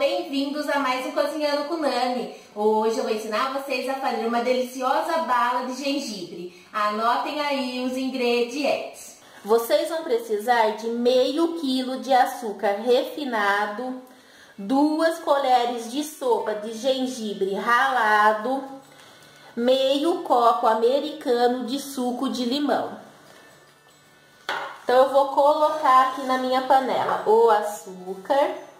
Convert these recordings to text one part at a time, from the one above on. bem-vindos a mais um Cozinhando com Nane. Hoje eu vou ensinar vocês a fazer uma deliciosa bala de gengibre. Anotem aí os ingredientes. Vocês vão precisar de meio quilo de açúcar refinado, 2 colheres de sopa de gengibre ralado, meio copo americano de suco de limão. Então eu vou colocar aqui na minha panela o açúcar,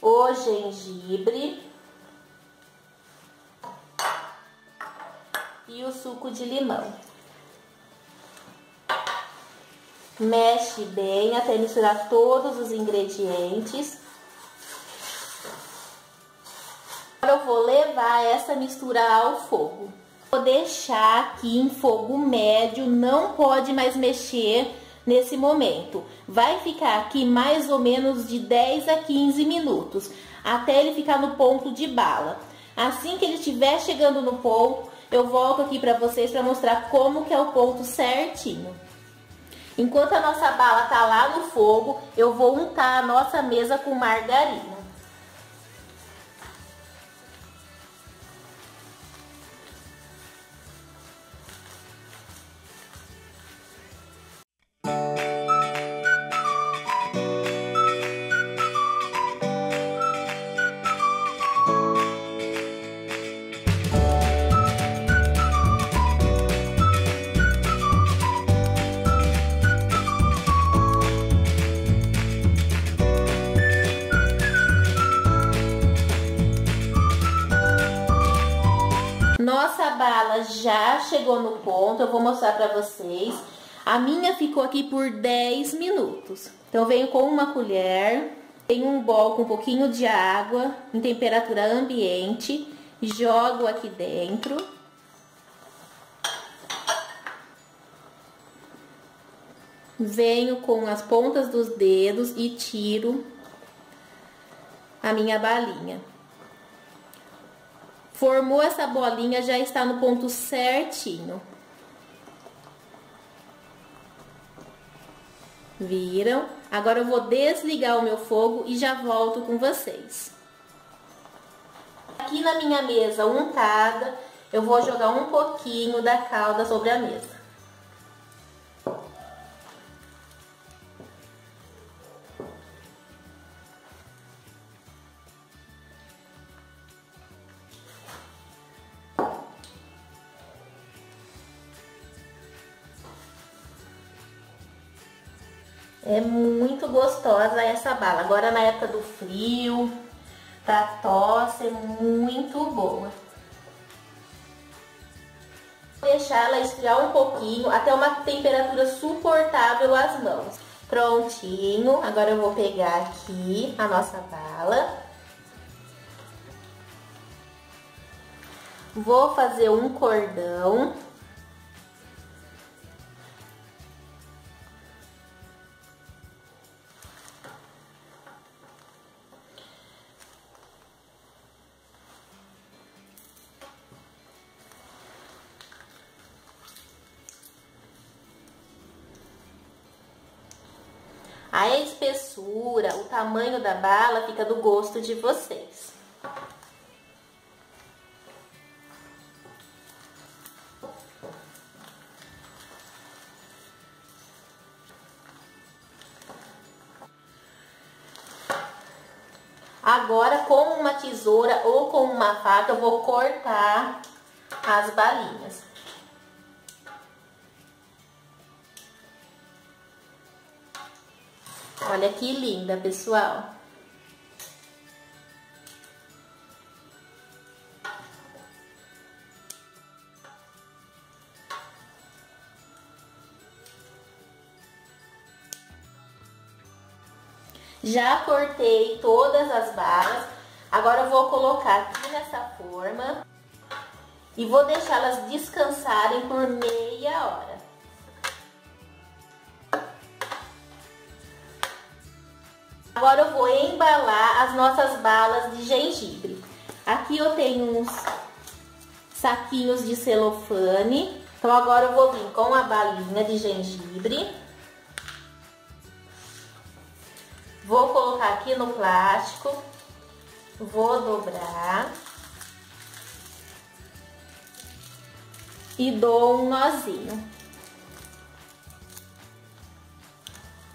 o gengibre e o suco de limão. Mexe bem até misturar todos os ingredientes. Agora eu vou levar essa mistura ao fogo. Vou deixar aqui em fogo médio, não pode mais mexer nesse momento. Vai ficar aqui mais ou menos de 10 a 15 minutos, até ele ficar no ponto de bala. Assim que ele estiver chegando no ponto, eu volto aqui para vocês para mostrar como que é o ponto certinho. Enquanto a nossa bala tá lá no fogo, eu vou untar a nossa mesa com margarina. Nossa bala já chegou no ponto, eu vou mostrar pra vocês. A minha ficou aqui por 10 minutos. Então eu venho com uma colher, tenho um bowl com um pouquinho de água, em temperatura ambiente, jogo aqui dentro. Venho com as pontas dos dedos e tiro a minha balinha. Formou essa bolinha, já está no ponto certinho. Viram? Agora eu vou desligar o meu fogo e já volto com vocês. Aqui na minha mesa untada, eu vou jogar um pouquinho da calda sobre a mesa. É muito gostosa essa bala. Agora na época do frio, pra tosse, é muito boa. Vou deixar ela esfriar um pouquinho, até uma temperatura suportável às mãos. Prontinho. Agora eu vou pegar aqui a nossa bala. Vou fazer um cordão. A espessura, o tamanho da bala fica do gosto de vocês. Agora, com uma tesoura ou com uma faca, eu vou cortar as balinhas. Olha que linda, pessoal! Já cortei todas as balas. Agora eu vou colocar aqui nessa forma e vou deixá-las descansarem por meia hora. Agora eu vou embalar as nossas balas de gengibre. Aqui eu tenho uns saquinhos de celofane. Então agora eu vou vir com a balinha de gengibre. Vou colocar aqui no plástico, vou dobrar e dou um nozinho.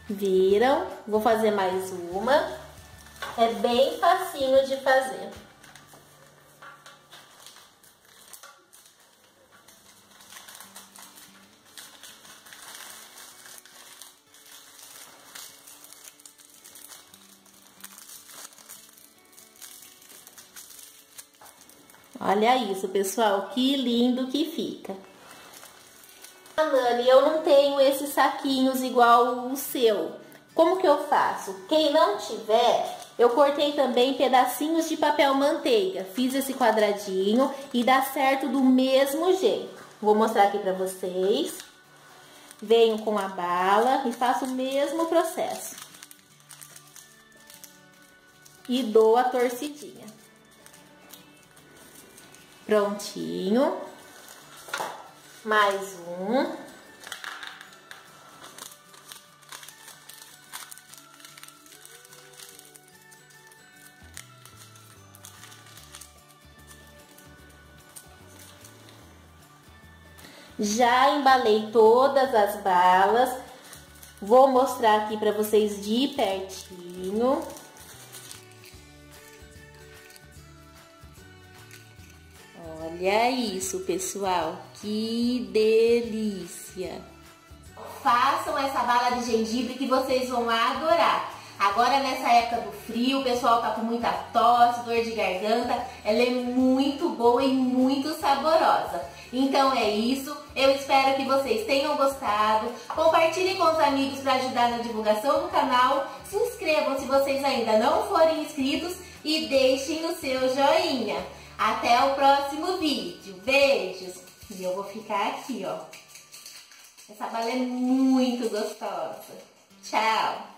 Viram? Vou fazer mais uma. É bem facinho de fazer. Olha isso, pessoal, que lindo que fica. Ah, Nane, eu não tenho esses saquinhos igual o seu. Como que eu faço? Quem não tiver, eu cortei também pedacinhos de papel manteiga. Fiz esse quadradinho e dá certo do mesmo jeito. Vou mostrar aqui pra vocês. Venho com a bala e faço o mesmo processo. E dou a torcidinha. Prontinho, mais um. Já embalei todas as balas, vou mostrar aqui para vocês de pertinho. Olha isso, pessoal, que delícia! Façam essa bala de gengibre que vocês vão adorar. Agora, nessa época do frio, o pessoal tá com muita tosse, dor de garganta. Ela é muito boa e muito saborosa. Então é isso, eu espero que vocês tenham gostado. Compartilhem com os amigos para ajudar na divulgação do canal. Se inscrevam se vocês ainda não forem inscritos e deixem o seu joinha. Até o próximo vídeo. Beijos! E eu vou ficar aqui, ó. Essa bala é muito gostosa. Tchau!